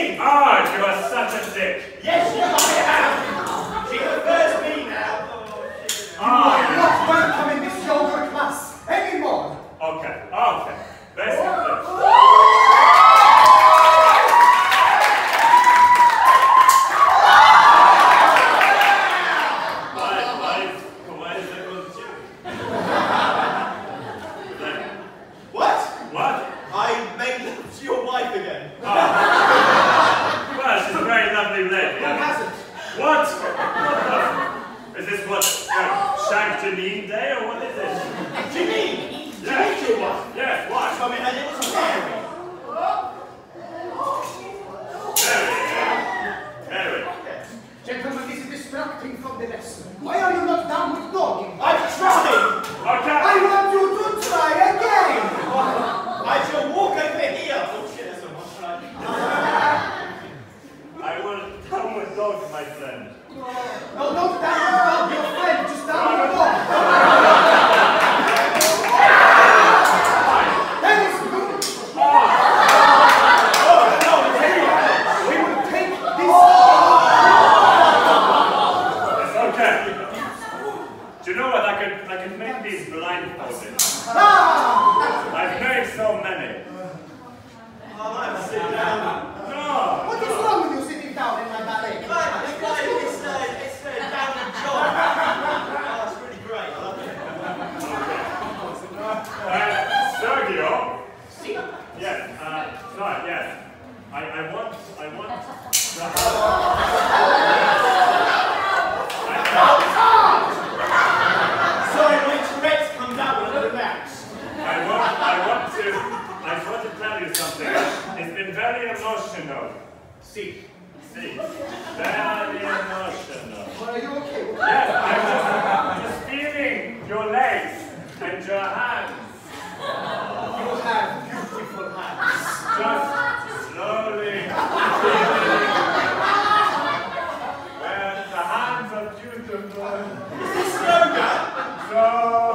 Me? Ah, you are such a dick. Yes, you I am. She prefers me now. Ah, you not welcome in this yoga class anymore. Okay, okay. Let's do this. Janine Day, or what is this? Janine? Yes. Janine do what? Yes, what? I mean, I did some firing. There we go. Gentlemen, this is distracting from the lesson. Why are you not done with talking? I'm trying! Okay. I want you to try again! I shall walk over here! Oh shit, that's so much fun. I will come with dog, my friend. No, don't down with dog, your friend! Just down with dog! Is this yoga? No.